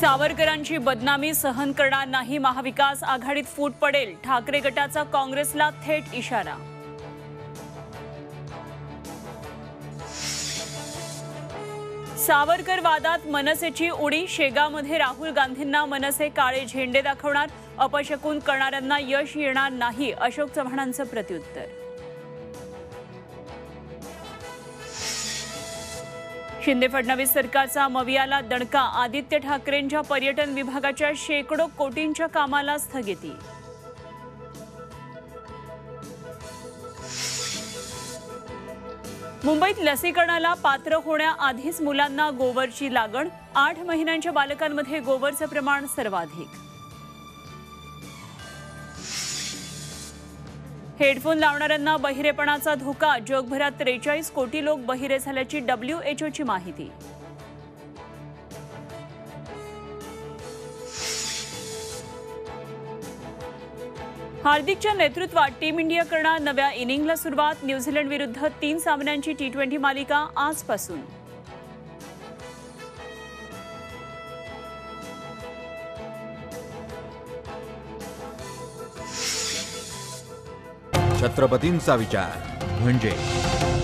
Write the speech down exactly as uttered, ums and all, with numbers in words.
सावरकरांची बदनामी सहन करणार नाही, महाविकास आघाडीत फूट पडेल, ठाकरे गटाचा काँग्रेसला थेट इशारा। सावरकर वादात मनसेची उडी, शेगावमध्ये राहुल गांधींना मनसे काळे झेंडे दाखवणार, अपशकून करणाऱ्यांना यश येणार नाही, अशोक चव्हाणांचं प्रत्युत्तर। शिंदे फडणवीस सरकारचा मवियाला दणका, आदित्य ठाकरेंच्या पर्यटन विभागाच्या शेकडो कोटींच्या कामाला स्थगिती। मुंबईत लसीकरणाला पात्र होण्याआधीच मुलांना गोवरची लागण, आठ महिन्यांच्या बालकांमध्ये गोवरचं प्रमाण सर्वाधिक। हेडफोन लावणाऱ्यांना बहिरेपणाचा धोका, जगभरात त्रेचाळीस कोटी लोक बहिरे झाल्याची डब्ल्यूएचओची माहिती। हार्दिकच्या नेतृत्वात टीम इंडिया करणार नव्या इनिंगला सुरुवात, न्यूझीलंड विरुद्ध तीन सामन्यांची टी ट्वेंटी मालिका आजपासून। छत्रपतींचा विचार म्हणजे